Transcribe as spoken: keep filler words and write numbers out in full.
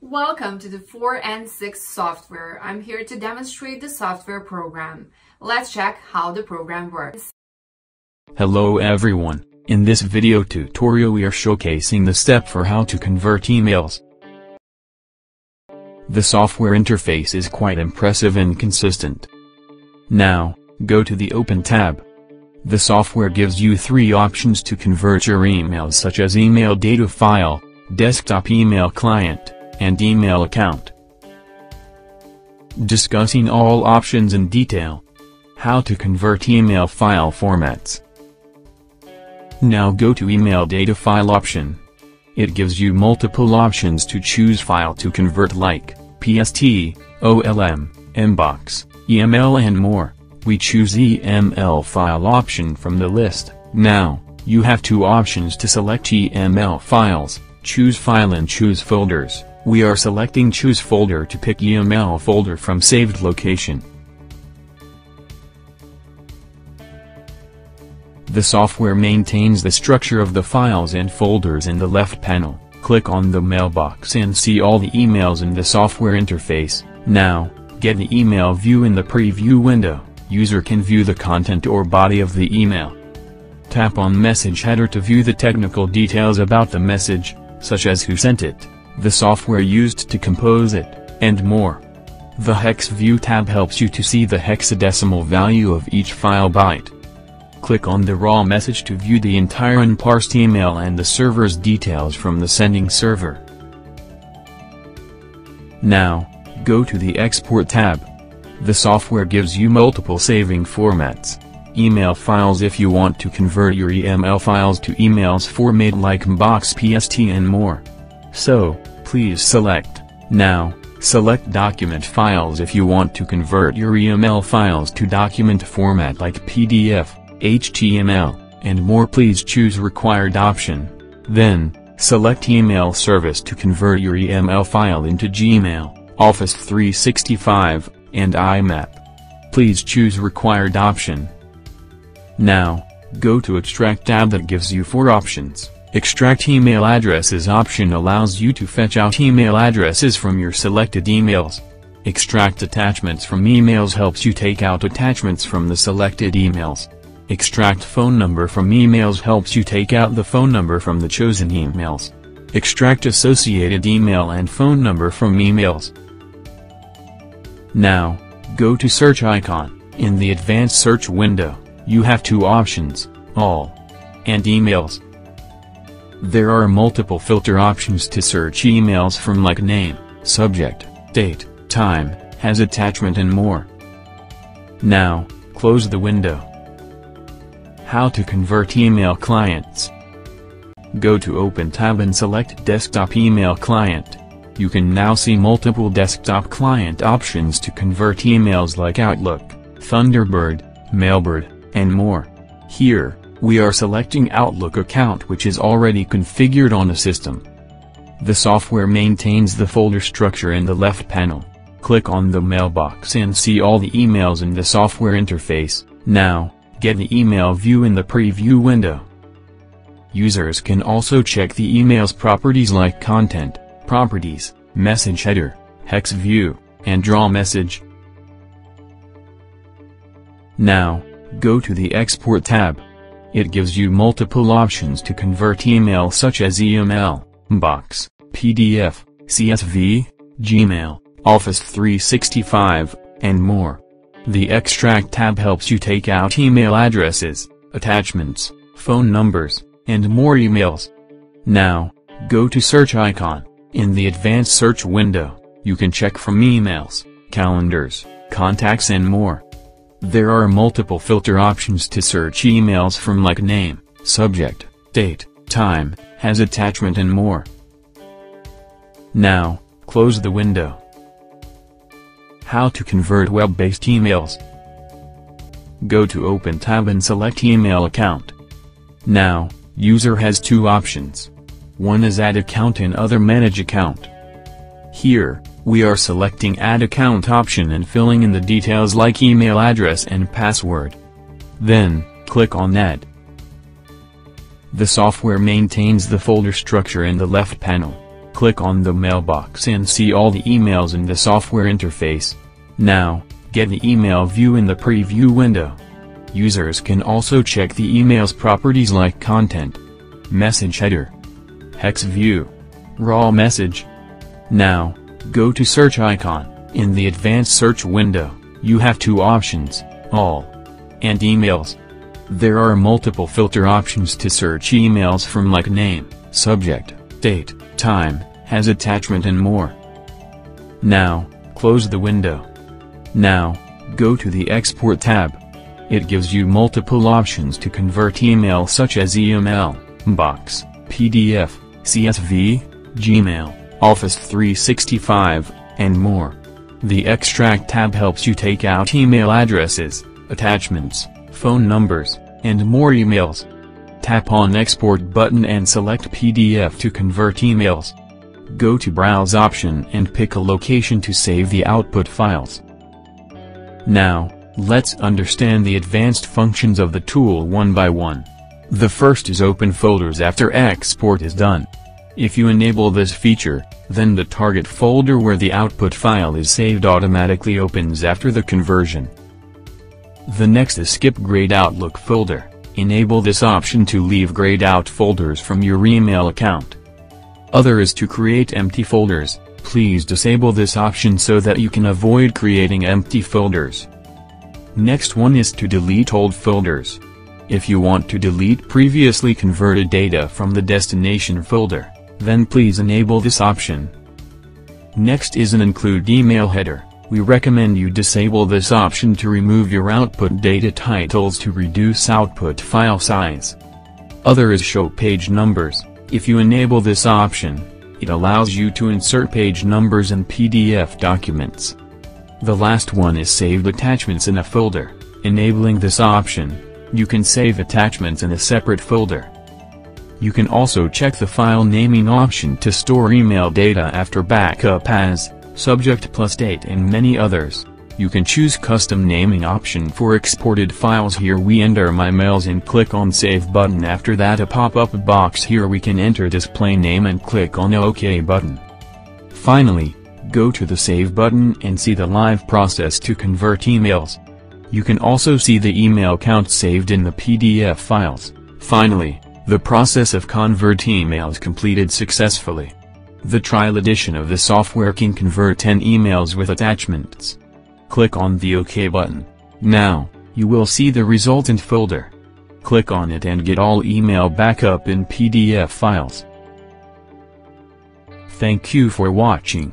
Welcome to the four N six software. I'm here to demonstrate the software program. Let's check how the program works. Hello everyone. In this video tutorial we are showcasing the step for how to convert emails. The software interface is quite impressive and consistent. Now, go to the Open tab. The software gives you three options to convert your emails, such as email data file, desktop email client, and email account. Discussing all options in detail. How to convert email file formats. Now go to email data file option. It gives you multiple options to choose file to convert, like P S T, O L M, M box, E M L and more. We choose E M L file option from the list. Now, you have two options to select E M L files, choose file and choose folders. We are selecting choose folder to pick E M L folder from saved location. The software maintains the structure of the files and folders in the left panel. Click on the mailbox and see all the emails in the software interface. Now, get the email view in the preview window. User can view the content or body of the email. Tap on message header to view the technical details about the message, such as who sent it, the software used to compose it, and more. The hex view tab helps you to see the hexadecimal value of each file byte. Click on the raw message to view the entire unparsed email and the server's details from the sending server. Now, go to the Export tab. The software gives you multiple saving formats. Email files: if you want to convert your E M L files to emails format like M box, P S T and more. So, please select. Now, select document files if you want to convert your E M L files to document format like P D F. H T M L, and more. Please choose required option. Then, select email service to convert your E M L file into Gmail, Office three sixty-five, and I map. Please choose required option. Now, go to Extract tab that gives you four options. Extract email addresses option allows you to fetch out email addresses from your selected emails. Extract attachments from emails helps you take out attachments from the selected emails. Extract phone number from emails helps you take out the phone number from the chosen emails. Extract associated email and phone number from emails. Now, go to search icon. In the advanced search window, you have two options, all and emails. There are multiple filter options to search emails from, like name, subject, date, time, has attachment and more. Now, close the window. How to convert email clients. Go to Open tab and select Desktop Email Client. You can now see multiple desktop client options to convert emails like Outlook, Thunderbird, Mailbird, and more. Here, we are selecting Outlook account, which is already configured on a system. The software maintains the folder structure in the left panel. Click on the mailbox and see all the emails in the software interface. Now, get the email view in the preview window. Users can also check the email's properties like content, properties, message header, hex view, and raw message. Now, go to the Export tab. It gives you multiple options to convert email, such as E M L, M box, P D F, C S V, Gmail, Office three sixty-five, and more. The Extract tab helps you take out email addresses, attachments, phone numbers, and more emails. Now, go to search icon. In the advanced search window, you can check from emails, calendars, contacts and more. There are multiple filter options to search emails from, like name, subject, date, time, has attachment and more. Now, close the window. How to convert web-based emails. Go to Open tab and select Email Account. Now, user has two options. One is Add Account and other Manage Account. Here, we are selecting Add Account option and filling in the details like email address and password. Then, click on Add. The software maintains the folder structure in the left panel. click on the mailbox and see all the emails in the software interface. Now, get the email view in the preview window. Users can also check the email's properties like content, message header, hex view, raw message. Now, go to search icon. In the advanced search window, you have two options, all and emails. There are multiple filter options to search emails from like name, subject, date, time, has attachment and more. Now, close the window. Now, go to the export tab. It gives you multiple options to convert email such as E M L, M box, P D F, C S V, Gmail, Office three sixty-five, and more. The Extract tab helps you take out email addresses, attachments, phone numbers, and more emails. Tap on Export button and select P D F to convert emails. Go to Browse option and pick a location to save the output files. Now, let's understand the advanced functions of the tool one by one. The first is open folders after export is done. If you enable this feature, then the target folder where the output file is saved automatically opens after the conversion. The next is skip grayed Outlook folder. Enable this option to leave grayed out folders from your email account. Other is to create empty folders. Please disable this option so that you can avoid creating empty folders. Next one is to delete old folders. If you want to delete previously converted data from the destination folder, then please enable this option. Next is an include email header. We recommend you disable this option to remove your output data titles to reduce output file size. Other is show page numbers. If you enable this option, it allows you to insert page numbers in P D F documents. The last one is saved attachments in a folder. Enabling this option, you can save attachments in a separate folder. You can also check the file naming option to store email data after backup as subject plus date and many others. You can choose custom naming option for exported files. Here we enter my mails and click on save button. After that a pop-up box. Here we can enter display name and click on OK button. Finally, go to the save button and see the live process to convert emails. You can also see the email count saved in the P D F files. Finally, the process of convert emails completed successfully. The trial edition of the software can convert ten emails with attachments. Click on the OK button. Now, you will see the resultant folder. Click on it and get all email backup in P D F files. Thank you for watching.